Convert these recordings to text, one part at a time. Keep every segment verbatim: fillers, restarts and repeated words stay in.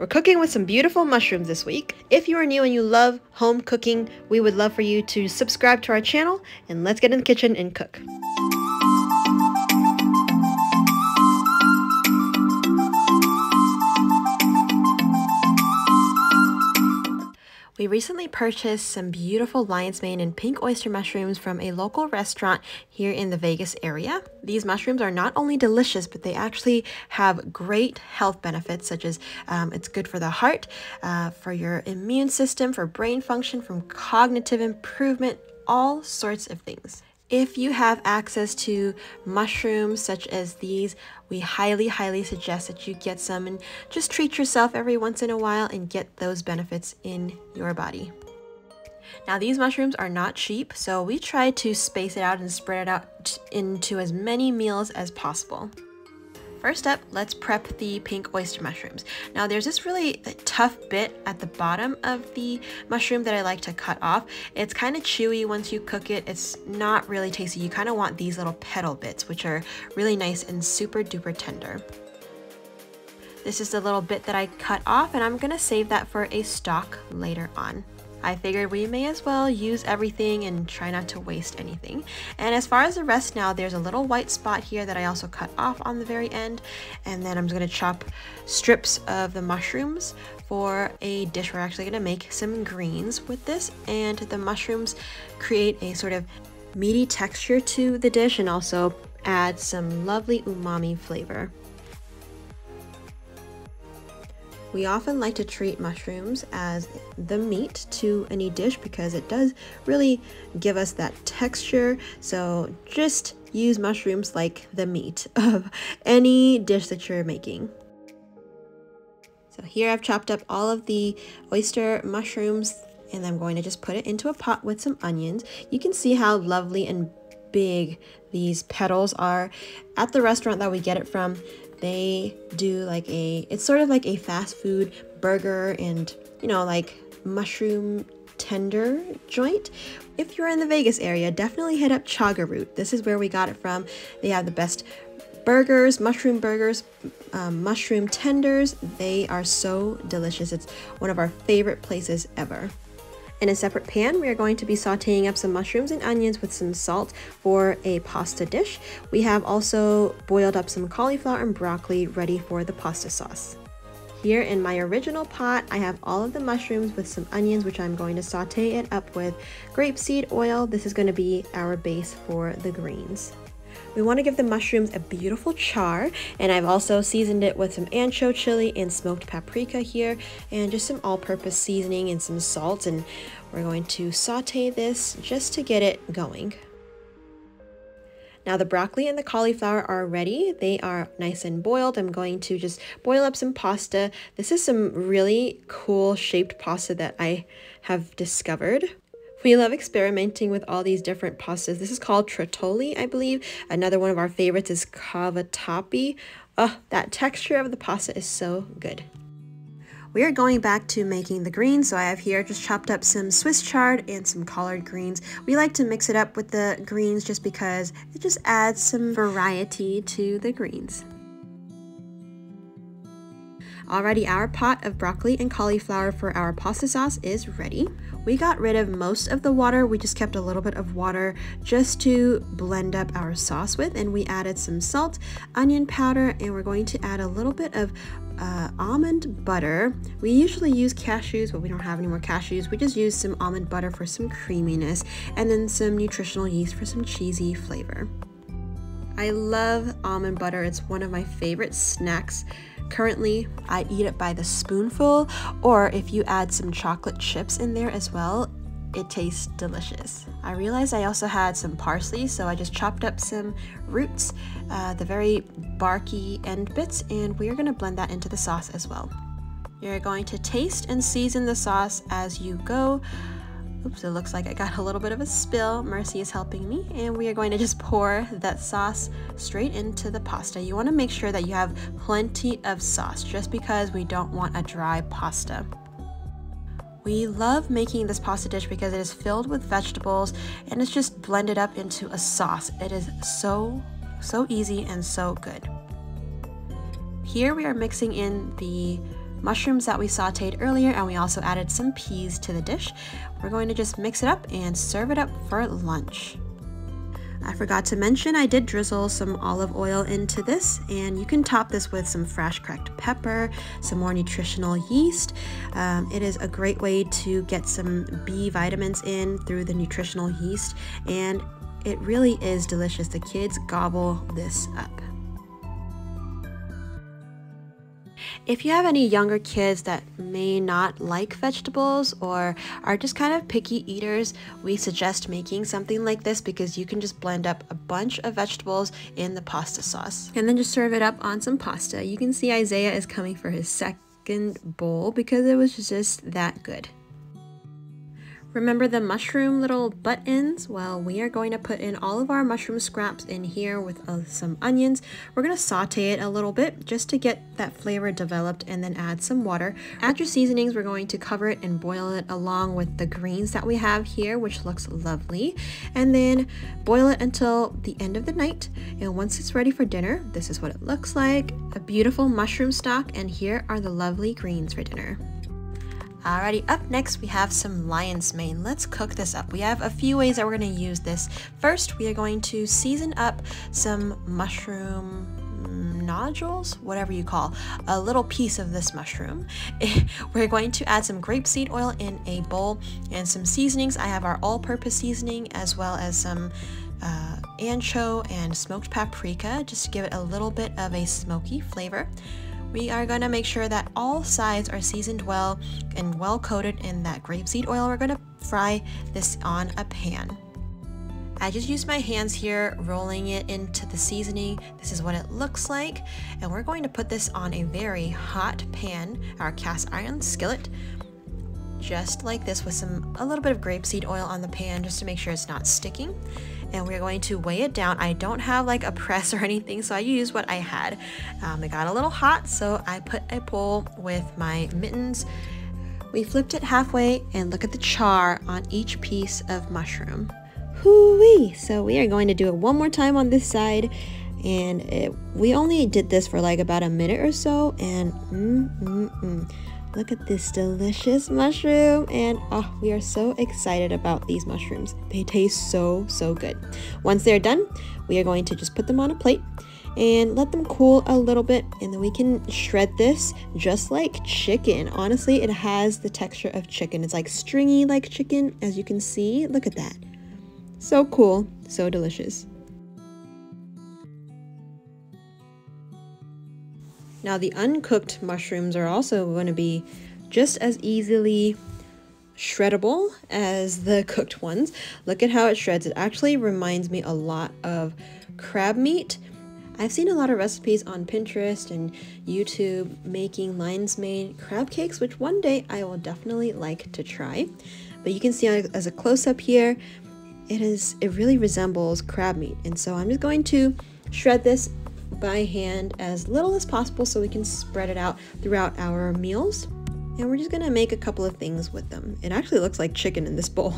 We're cooking with some beautiful mushrooms this week. If you are new and you love home cooking, we would love for you to subscribe to our channel, and let's get in the kitchen and cook. We recently purchased some beautiful lion's mane and pink oyster mushrooms from a local restaurant here in the Vegas area. These mushrooms are not only delicious, but they actually have great health benefits, such as um, it's good for the heart, uh, for your immune system, for brain function, from cognitive improvement, all sorts of things. If you have access to mushrooms such as these, we highly, highly suggest that you get some and just treat yourself every once in a while and get those benefits in your body. Now, these mushrooms are not cheap, so we try to space it out and spread it out into as many meals as possible. First up, let's prep the pink oyster mushrooms. Now, there's this really tough bit at the bottom of the mushroom that I like to cut off. It's kind of chewy once you cook it. It's not really tasty. You kind of want these little petal bits, which are really nice and super duper tender. This is the little bit that I cut off, and I'm gonna save that for a stock later on. I figured we may as well use everything and try not to waste anything. And as far as the rest now, there's a little white spot here that I also cut off on the very end. And then I'm just gonna chop strips of the mushrooms for a dish. We're actually gonna make some greens with this, and the mushrooms create a sort of meaty texture to the dish and also add some lovely umami flavor. We often like to treat mushrooms as the meat to any dish because it does really give us that texture. So just use mushrooms like the meat of any dish that you're making. So here I've chopped up all of the oyster mushrooms, and I'm going to just put it into a pot with some onions. You can see how lovely and big these petals are. At the restaurant that we get it from, they do like a, it's sort of like a fast food burger and, you know, like mushroom tender joint. If you're in the Vegas area, definitely hit up Chaga Root. This is where we got it from. They have the best burgers, mushroom burgers, um, mushroom tenders. They are so delicious. It's one of our favorite places ever. In a separate pan, we are going to be sauteing up some mushrooms and onions with some salt for a pasta dish. We have also boiled up some cauliflower and broccoli ready for the pasta sauce. Here in my original pot, I have all of the mushrooms with some onions, which I'm going to saute it up with grapeseed oil. This is going to be our base for the greens. We want to give the mushrooms a beautiful char, and I've also seasoned it with some ancho chili and smoked paprika here, and just some all-purpose seasoning and some salt, and we're going to saute this just to get it going. Now the broccoli and the cauliflower are ready. They are nice and boiled. I'm going to just boil up some pasta. This is some really cool shaped pasta that I have discovered. We love experimenting with all these different pastas. This is called trottole, I believe. Another one of our favorites is cavatappi. Oh, that texture of the pasta is so good. We are going back to making the greens. So I have here just chopped up some Swiss chard and some collard greens. We like to mix it up with the greens just because it just adds some variety to the greens. Already, our pot of broccoli and cauliflower for our pasta sauce is ready. We got rid of most of the water. We just kept a little bit of water just to blend up our sauce with, and we added some salt, onion powder, and we're going to add a little bit of uh, almond butter. We usually use cashews, but we don't have any more cashews. We just use some almond butter for some creaminess, and then some nutritional yeast for some cheesy flavor. I love almond butter. It's one of my favorite snacks. Currently, I eat it by the spoonful, or if you add some chocolate chips in there as well, it tastes delicious. I realized I also had some parsley, so I just chopped up some roots, uh, the very barky end bits, and we are going to blend that into the sauce as well. You're going to taste and season the sauce as you go. Oops, it looks like I got a little bit of a spill. Mercy is helping me, and we are going to just pour that sauce straight into the pasta. You want to make sure that you have plenty of sauce just because we don't want a dry pasta. We love making this pasta dish because it is filled with vegetables and it's just blended up into a sauce. It is so, so easy and so good. Here we are mixing in the mushrooms that we sauteed earlier, and we also added some peas to the dish. We're going to just mix it up and serve it up for lunch. I forgot to mention I did drizzle some olive oil into this, and you can top this with some fresh cracked pepper, some more nutritional yeast. Um, it is a great way to get some B vitamins in through the nutritional yeast, and it really is delicious. The kids gobble this up. If you have any younger kids that may not like vegetables or are just kind of picky eaters, we suggest making something like this because you can just blend up a bunch of vegetables in the pasta sauce and then just serve it up on some pasta. You can see Isaiah is coming for his second bowl because it was just that good. Remember the mushroom little butt ends? Well, we are going to put in all of our mushroom scraps in here with uh, some onions. We're going to saute it a little bit just to get that flavor developed and then add some water. Add your seasonings. We're going to cover it and boil it along with the greens that we have here, which looks lovely. And then boil it until the end of the night. And once it's ready for dinner, this is what it looks like. A beautiful mushroom stock, and here are the lovely greens for dinner. Alrighty, up next we have some lion's mane. Let's cook this up. We have a few ways that we're going to use this. First, we are going to season up some mushroom nodules, whatever you call a little piece of this mushroom. We're going to add some grapeseed oil in a bowl and some seasonings. I have our all-purpose seasoning as well as some uh, ancho and smoked paprika just to give it a little bit of a smoky flavor. We are going to make sure that all sides are seasoned well and well coated in that grapeseed oil. We're going to fry this on a pan. I just used my hands here, rolling it into the seasoning. This is what it looks like. And we're going to put this on a very hot pan, our cast iron skillet, just like this, with some a little bit of grapeseed oil on the pan just to make sure it's not sticking. And we're going to weigh it down. I don't have like a press or anything, so I used what I had. Um, it got a little hot, so I put a bowl with my mittens. We flipped it halfway, and look at the char on each piece of mushroom. Hoo-wee! So we are going to do it one more time on this side, and it, we only did this for like about a minute or so, and mm, mm, mm. Look at this delicious mushroom, and oh, we are so excited about these mushrooms. They taste so, so good. Once they're done, we are going to just put them on a plate and let them cool a little bit, and then we can shred this just like chicken. Honestly, it has the texture of chicken. It's like stringy like chicken, as you can see. Look at that. So cool, so delicious. Now the uncooked mushrooms are also going to be just as easily shreddable as the cooked ones. Look at how it shreds. It actually reminds me a lot of crab meat. I've seen a lot of recipes on Pinterest and YouTube making lion's mane crab cakes, which one day I will definitely like to try. But you can see as a close-up here, it is it really resembles crab meat. And so I'm just going to shred this by hand as little as possible so we can spread it out throughout our meals, and we're just gonna make a couple of things with them. It actually looks like chicken in this bowl.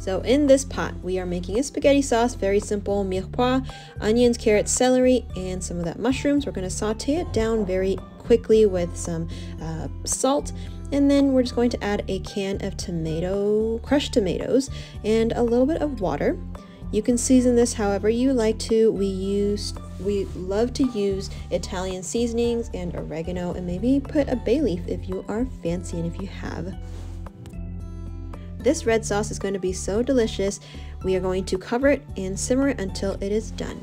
So in this pot we are making a spaghetti sauce, very simple: mirepoix, onions, carrots, celery, and some of that mushrooms. We're gonna saute it down very quickly with some uh, salt, and then we're just going to add a can of tomato crushed tomatoes and a little bit of water. You can season this however you like to. We use we love to use Italian seasonings and oregano, and maybe put a bay leaf if you are fancy and if you have. This red sauce is going to be so delicious. We are going to cover it and simmer it until it is done.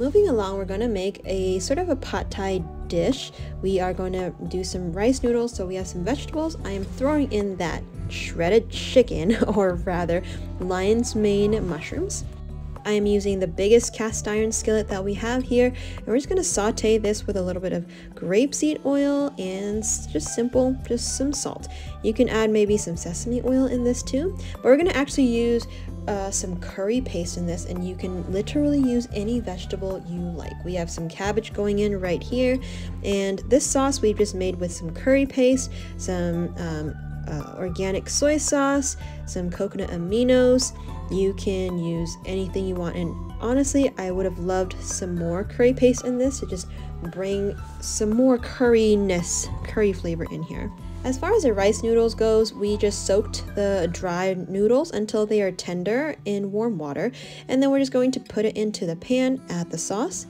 Moving along, we're going to make a sort of a pot Thai dish. We are going to do some rice noodles, so we have some vegetables. I am throwing in that shredded chicken, or rather lion's mane mushrooms. I am using the biggest cast iron skillet that we have here, and we're just going to saute this with a little bit of grapeseed oil and just simple just some salt. You can add maybe some sesame oil in this too, but we're going to actually use Uh, some curry paste in this, and you can literally use any vegetable you like. We have some cabbage going in right here, and this sauce we've just made with some curry paste, some um, uh, organic soy sauce, some coconut aminos. You can use anything you want, and honestly I would have loved some more curry paste in this to just bring some more curriness, curry flavor in here. As far as the rice noodles goes, we just soaked the dried noodles until they are tender in warm water, and then we're just going to put it into the pan, add the sauce,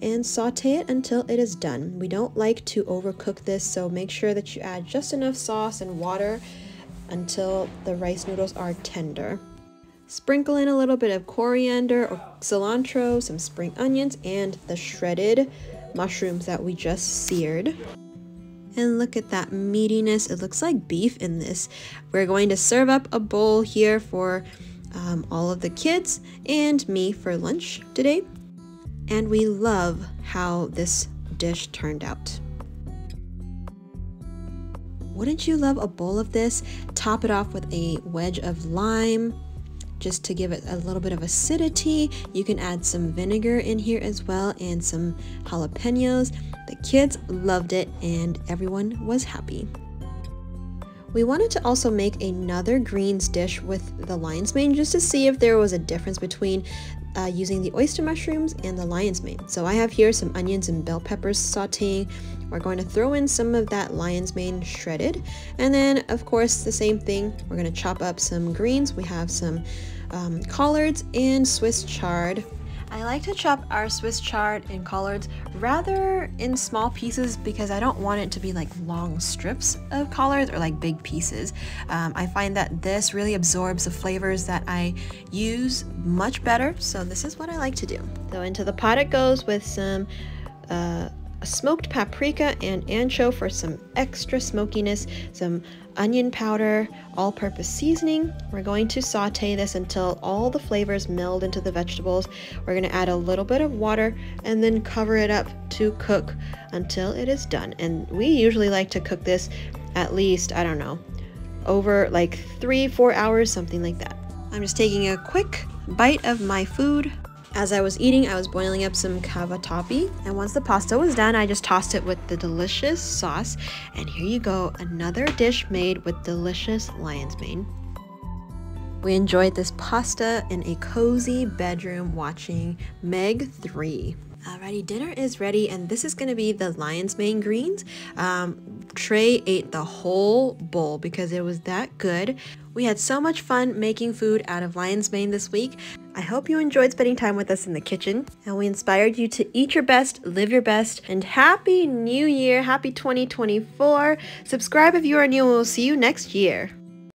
and saute it until it is done. We don't like to overcook this, so make sure that you add just enough sauce and water until the rice noodles are tender. Sprinkle in a little bit of coriander or cilantro, some spring onions, and the shredded mushrooms that we just seared. And look at that meatiness. It looks like beef in this. We're going to serve up a bowl here for um, all of the kids and me for lunch today. And we love how this dish turned out. Wouldn't you love a bowl of this? Top it off with a wedge of lime, just to give it a little bit of acidity. You can add some vinegar in here as well and some jalapenos. The kids loved it and everyone was happy. We wanted to also make another greens dish with the lion's mane just to see if there was a difference between uh, using the oyster mushrooms and the lion's mane. So I have here some onions and bell peppers sauteing. We're going to throw in some of that lion's mane shredded, and then of course the same thing, we're going to chop up some greens. We have some um, collards and Swiss chard. I like to chop our Swiss chard and collards rather in small pieces because I don't want it to be like long strips of collards or like big pieces. Um, I find that this really absorbs the flavors that I use much better, so this is what I like to do. So into the pot it goes with some uh, smoked paprika and ancho for some extra smokiness, some onion powder, all-purpose seasoning. We're going to saute this until all the flavors meld into the vegetables. We're going to add a little bit of water and then cover it up to cook until it is done. And we usually like to cook this at least, I don't know, over like three, four hours, something like that. I'm just taking a quick bite of my food. As I was eating, I was boiling up some cavatappi, and once the pasta was done, I just tossed it with the delicious sauce, and here you go, another dish made with delicious lion's mane. We enjoyed this pasta in a cozy bedroom watching Meg three. Alrighty, dinner is ready, and this is going to be the lion's mane greens. Um, Trey ate the whole bowl because it was that good. We had so much fun making food out of lion's mane this week. I hope you enjoyed spending time with us in the kitchen, and we inspired you to eat your best, live your best, and Happy New Year! Happy twenty twenty-four! Subscribe if you are new, and we'll see you next year!